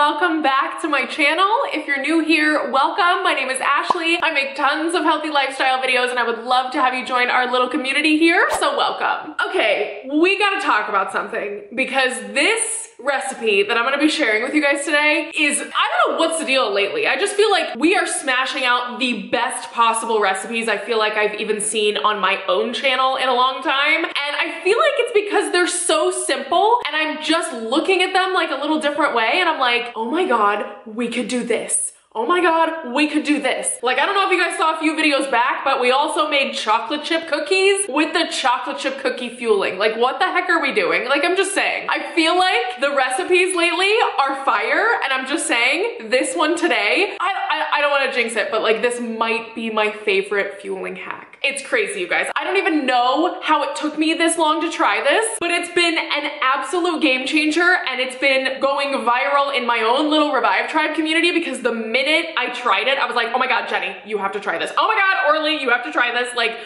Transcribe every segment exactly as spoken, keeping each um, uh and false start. welcome back to my channel. If you're new here, welcome. My name is Ashley. I make tons of healthy lifestyle videos and I would love to have you join our little community here, so welcome. Okay, we gotta talk about something because this recipe that I'm gonna be sharing with you guys today is, I don't know what's the deal lately. I just feel like we are smashing out the best possible recipes I feel like I've even seen on my own channel in a long time. And I feel like it's because they're so simple and I'm just looking at them like a little different way and I'm like, oh my God, we could do this. Oh my God, we could do this. Like, I don't know if you guys saw a few videos back, but we also made chocolate chip cookies with the chocolate chip cookie fueling. Like, what the heck are we doing? Like, I'm just saying. I feel like the recipes lately are fire, and I'm just saying, this one today, I, I, I don't wanna jinx it, but like, this might be my favorite fueling hack. It's crazy, you guys. I don't even know how it took me this long to try this, but it's been an absolute game changer, and it's been going viral in my own little Revive Tribe community because the main minute I tried it, I was like, oh my God, Jenny, you have to try this. Oh my God, Orly, you have to try this. Like,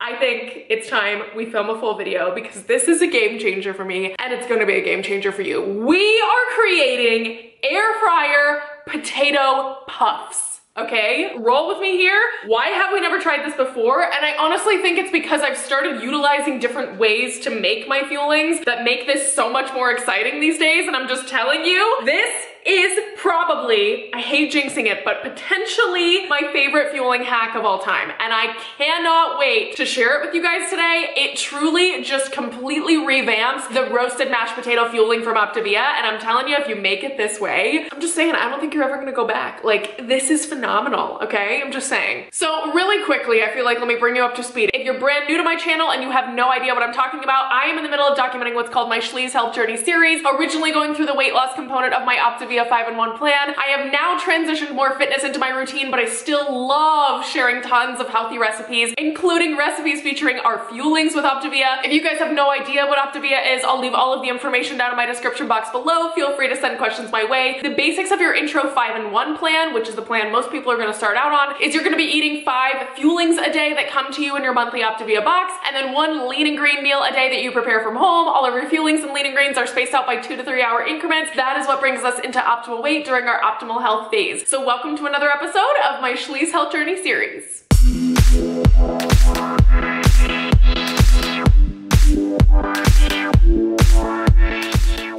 I think it's time we film a full video because this is a game changer for me and it's gonna be a game changer for you. We are creating air fryer potato puffs. Okay, roll with me here. Why have we never tried this before? And I honestly think it's because I've started utilizing different ways to make my fuelings that make this so much more exciting these days. And I'm just telling you, this is probably, I hate jinxing it, but potentially my favorite fueling hack of all time. And I cannot wait to share it with you guys today. It truly just completely revamps the roasted mashed potato fueling from Optavia. And I'm telling you, if you make it this way, I'm just saying, I don't think you're ever gonna go back. Like, this is phenomenal, okay? I'm just saying. So really quickly, I feel like, let me bring you up to speed. If you're brand new to my channel and you have no idea what I'm talking about, I am in the middle of documenting what's called my Schlee's Health Journey series, originally going through the weight loss component of my Optavia a five in one plan. I have now transitioned more fitness into my routine, but I still love sharing tons of healthy recipes, including recipes featuring our fuelings with Optavia. If you guys have no idea what Optavia is, I'll leave all of the information down in my description box below. Feel free to send questions my way. The basics of your intro five in one plan, which is the plan most people are gonna start out on, is you're gonna be eating five fuelings a day that come to you in your monthly Optavia box, and then one lean and green meal a day that you prepare from home. All of your fuelings and lean and greens are spaced out by two to three hour increments. That is what brings us into optimal weight during our optimal health phase. So welcome to another episode of my Schlee's Health Journey series.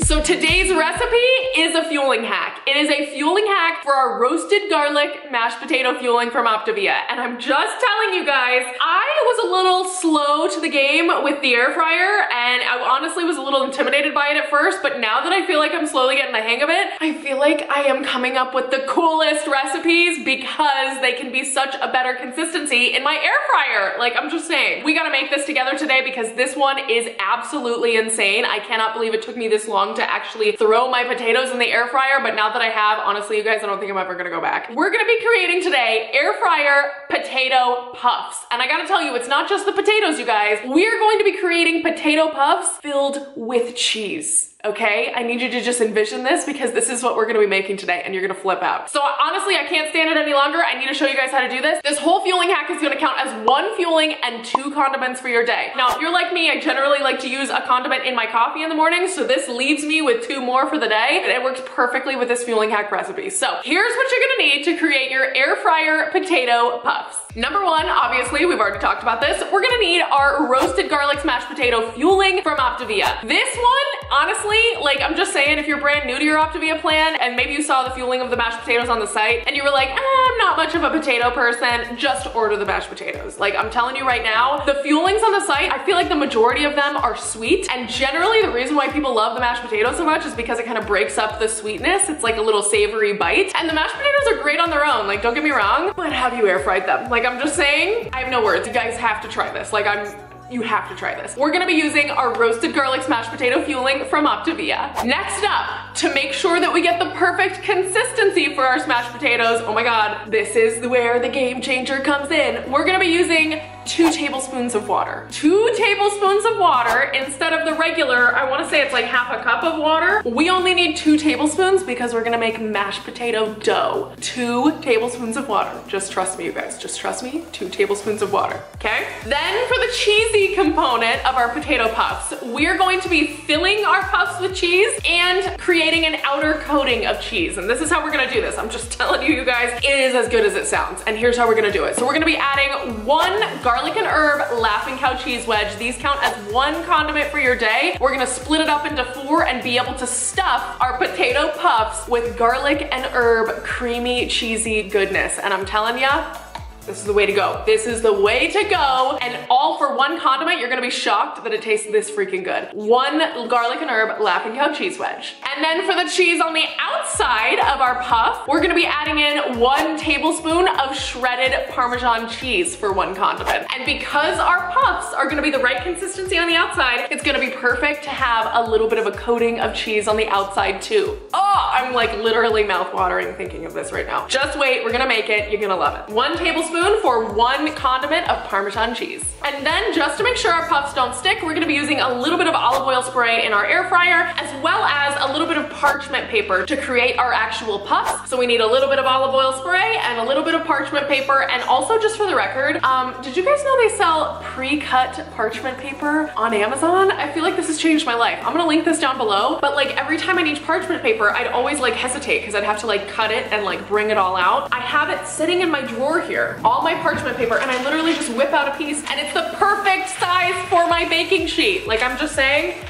So today's recipe is a fueling hack. It is a fueling hack for our roasted garlic mashed potato fueling from Optavia. And I'm just telling you guys, I was a little slow to the game with the air fryer and I honestly was a little intimidated by it at first, but now that I feel like I'm slowly getting the hang of it, I feel like I am coming up with the coolest recipes because they can be such a better consistency in my air fryer. Like, I'm just saying, we gotta make this together today because this one is absolutely insane. I cannot believe it took me this long to actually throw my potatoes in the air fryer, but now that I have, honestly, you guys, I don't think I'm ever gonna go back. We're gonna be creating today air fryer potato puffs. And I gotta tell you, it's not just the potatoes, you guys. We're going to be creating potato puffs filled with cheese. Okay, I need you to just envision this because this is what we're gonna be making today and you're gonna flip out. So honestly, I can't stand it any longer. I need to show you guys how to do this. This whole fueling hack is gonna count as one fueling and two condiments for your day. Now, if you're like me, I generally like to use a condiment in my coffee in the morning, so this leaves me with two more for the day, and it works perfectly with this fueling hack recipe. So here's what you're gonna need to create your air fryer potato puffs. Number one, obviously, we've already talked about this. We're gonna need our roasted garlic mashed potato fueling from Optavia. This one, honestly, like, I'm just saying, if you're brand new to your Optavia plan and maybe you saw the fueling of the mashed potatoes on the site and you were like, eh, I'm not much of a potato person, just order the mashed potatoes. Like, I'm telling you right now, the fuelings on the site, I feel like the majority of them are sweet, and generally the reason why people love the mashed potatoes so much is because it kind of breaks up the sweetness. It's like a little savory bite, and the mashed potatoes are great on their own, like, don't get me wrong, but have you air fried them? Like, I'm just saying, I have no words. You guys have to try this. Like, I'm You have to try this. We're gonna be using our roasted garlic smashed potato fueling from Optavia. Next up, to make sure that we get the perfect consistency for our smashed potatoes, oh my God, this is where the game changer comes in. We're gonna be using two tablespoons of water. Two tablespoons of water instead of the regular, I wanna say it's like half a cup of water. We only need two tablespoons because we're gonna make mashed potato dough. Two tablespoons of water. Just trust me, you guys, just trust me. Two tablespoons of water, okay? Then for the cheesy component of our potato puffs, we're going to be filling our puffs with cheese and creating an outer coating of cheese. And this is how we're gonna do this. I'm just telling you, you guys, it is as good as it sounds. And here's how we're gonna do it. So we're gonna be adding one garlic and herb Laughing Cow cheese wedge. These count as one condiment for your day. We're gonna split it up into four and be able to stuff our potato puffs with garlic and herb creamy cheesy goodness. And I'm telling ya, this is the way to go. This is the way to go. And all for one condiment, you're gonna be shocked that it tastes this freaking good. One garlic and herb Laughing Cow cheese wedge. And then for the cheese on the outside of our puff, we're gonna be adding in one tablespoon of shredded Parmesan cheese for one condiment. And because our puffs are gonna be the right consistency on the outside, it's gonna be perfect to have a little bit of a coating of cheese on the outside too. Oh, I'm like literally mouth-watering thinking of this right now. Just wait, we're gonna make it, you're gonna love it. One tablespoon for one condiment of Parmesan cheese. And then just to make sure our puffs don't stick, we're gonna be using a little bit of olive oil spray in our air fryer, as well as a little bit of parchment paper to create our actual puffs. So we need a little bit of olive oil spray and a little bit of parchment paper. And also, just for the record, um, did you guys know they sell pre-cut parchment paper on Amazon? I feel like this has changed my life. I'm gonna link this down below, but like every time I need parchment paper, I'd always like hesitate because I'd have to like cut it and like bring it all out. I have it sitting in my drawer here, all my parchment paper, and I literally just whip out a piece and it's the perfect size for my baking sheet. Like, I'm just saying,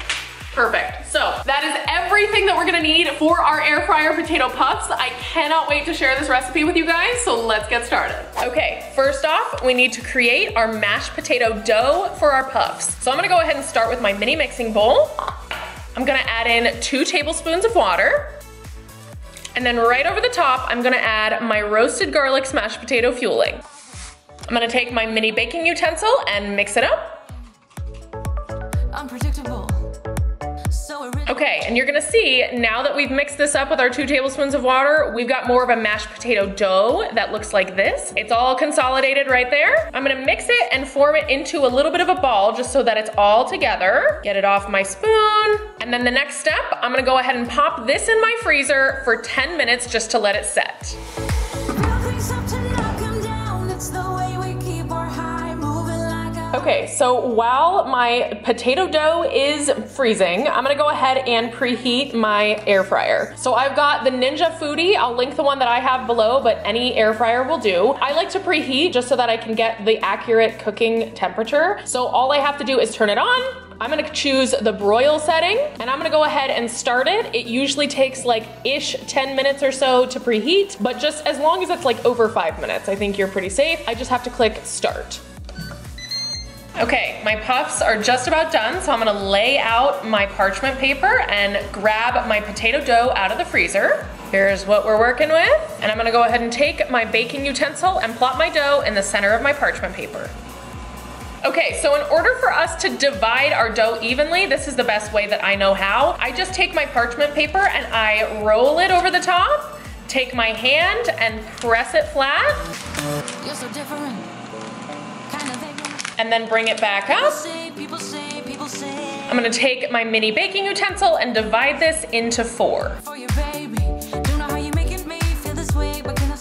perfect. So that is everything that we're gonna need for our air fryer potato puffs. I cannot wait to share this recipe with you guys, so let's get started. Okay, first off, we need to create our mashed potato dough for our puffs. So I'm gonna go ahead and start with my mini mixing bowl. I'm gonna add in two tablespoons of water. And then right over the top, I'm gonna add my roasted garlic smashed potato fueling. I'm gonna take my mini baking utensil and mix it up. Unpredictable. Okay, and you're gonna see, now that we've mixed this up with our two tablespoons of water, we've got more of a mashed potato dough that looks like this. It's all consolidated right there. I'm gonna mix it and form it into a little bit of a ball just so that it's all together. Get it off my spoon. And then the next step, I'm gonna go ahead and pop this in my freezer for ten minutes just to let it set. Okay, so while my potato dough is freezing, I'm gonna go ahead and preheat my air fryer. So I've got the Ninja Foodi. I'll link the one that I have below, but any air fryer will do. I like to preheat just so that I can get the accurate cooking temperature. So all I have to do is turn it on. I'm gonna choose the broil setting, and I'm gonna go ahead and start it. It usually takes like ish ten minutes or so to preheat, but just as long as it's like over five minutes, I think you're pretty safe. I just have to click start. Okay, my puffs are just about done, so I'm gonna lay out my parchment paper and grab my potato dough out of the freezer. Here's what we're working with. And I'm gonna go ahead and take my baking utensil and plop my dough in the center of my parchment paper. Okay, so in order for us to divide our dough evenly, this is the best way that I know how. I just take my parchment paper and I roll it over the top, take my hand and press it flat. You're so different. And then bring it back up. I'm gonna take my mini baking utensil and divide this into four.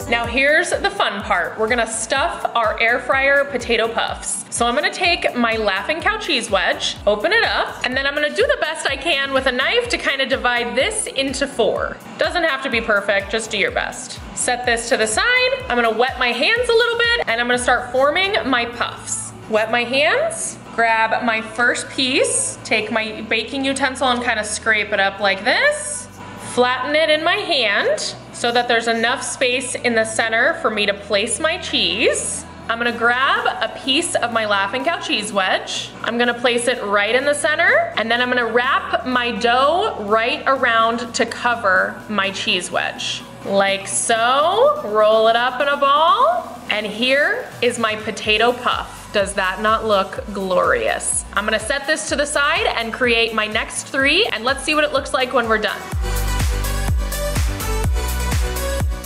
Now here's the fun part. We're gonna stuff our air fryer potato puffs. So I'm gonna take my Laughing Cow cheese wedge, open it up, and then I'm gonna do the best I can with a knife to kind of divide this into four. Doesn't have to be perfect, just do your best. Set this to the side. I'm gonna wet my hands a little bit, and I'm gonna start forming my puffs. Wet my hands, grab my first piece, take my baking utensil and kind of scrape it up like this, flatten it in my hand so that there's enough space in the center for me to place my cheese. I'm gonna grab a piece of my Laughing Cow cheese wedge. I'm gonna place it right in the center, and then I'm gonna wrap my dough right around to cover my cheese wedge. Like so, roll it up in a ball, and here is my potato puff. Does that not look glorious? I'm gonna set this to the side and create my next three, and let's see what it looks like when we're done.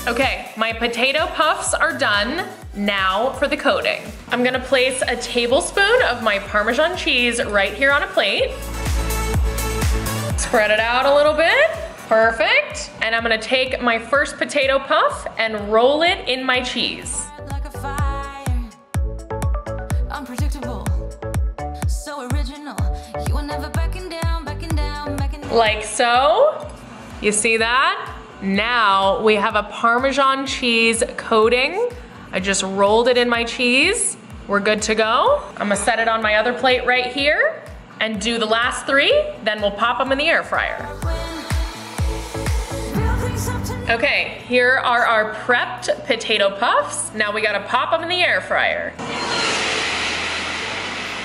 Okay, my potato puffs are done. Now for the coating. I'm gonna place a tablespoon of my Parmesan cheese right here on a plate. Spread it out a little bit. Perfect. And I'm gonna take my first potato puff and roll it in my cheese. Like so. You see that? Now we have a Parmesan cheese coating. I just rolled it in my cheese. We're good to go. I'm gonna set it on my other plate right here and do the last three, then we'll pop them in the air fryer. Okay, here are our prepped potato puffs. Now we gotta pop them in the air fryer.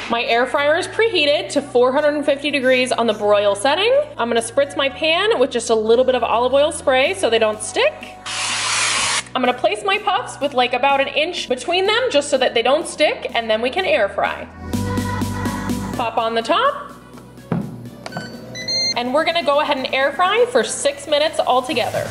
My air fryer is preheated to four hundred fifty degrees on the broil setting. I'm gonna spritz my pan with just a little bit of olive oil spray so they don't stick. I'm gonna place my puffs with like about an inch between them just so that they don't stick, and then we can air fry. Pop on the top. And we're gonna go ahead and air fry for six minutes altogether.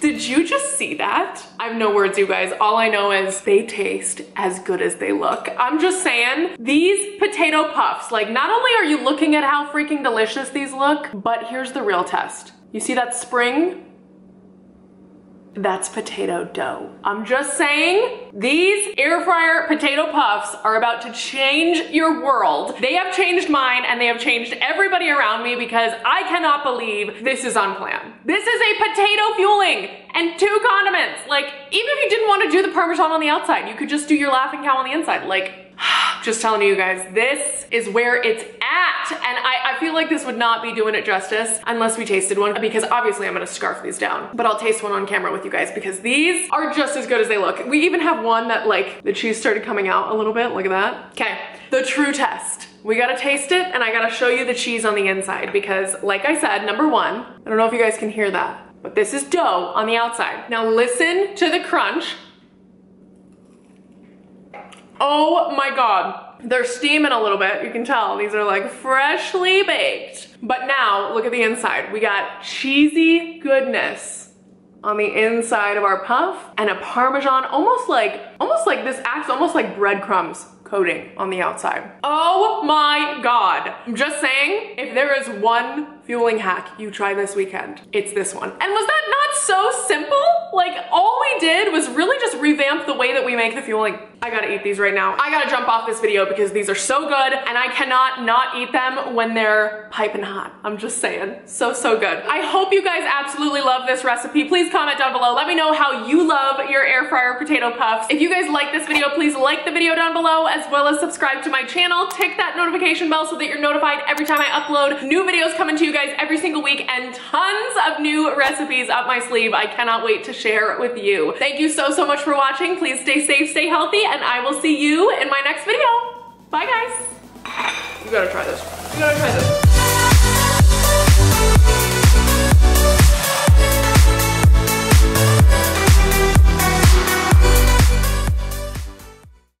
Did you just see that? I have no words, you guys. All I know is they taste as good as they look. I'm just saying, these potato puffs, like, not only are you looking at how freaking delicious these look, but here's the real test. You see that spring? That's potato dough. I'm just saying, these air fryer potato puffs are about to change your world. They have changed mine, and they have changed everybody around me, because I cannot believe this is on plan. This is a potato fueling and two condiments. Like, even if you didn't want to do the Parmesan on the outside, you could just do your Laughing Cow on the inside. Like, just telling you guys, this is where it's at. And I, I feel like this would not be doing it justice unless we tasted one, because obviously I'm gonna scarf these down, but I'll taste one on camera with you guys because these are just as good as they look. We even have one that, like, the cheese started coming out a little bit. Look at that. Okay, the true test. We gotta taste it, and I gotta show you the cheese on the inside because, like I said, number one, I don't know if you guys can hear that, but this is dough on the outside. Now listen to the crunch. Oh my God. They're steaming a little bit. You can tell these are like freshly baked. But now look at the inside. We got cheesy goodness on the inside of our puff and a Parmesan, almost like, almost like this acts almost like breadcrumbs coating on the outside. Oh my God. I'm just saying, if there is one fueling hack you try this weekend, it's this one. And was that not so simple? Like, all we did was really just revamp the way that we make the fueling. I gotta eat these right now. I gotta jump off this video because these are so good, and I cannot not eat them when they're piping hot. I'm just saying, so, so good. I hope you guys absolutely love this recipe. Please comment down below. Let me know how you love your air fryer potato puffs. If you guys like this video, please like the video down below, as well as subscribe to my channel. Tick that notification bell so that you're notified every time I upload. New videos coming to you guys every single week, and tons of new recipes up my sleeve. I cannot wait to share with you. Thank you so, so much for watching. Please stay safe, stay healthy, and I will see you in my next video. Bye, guys. You gotta try this. You gotta try this.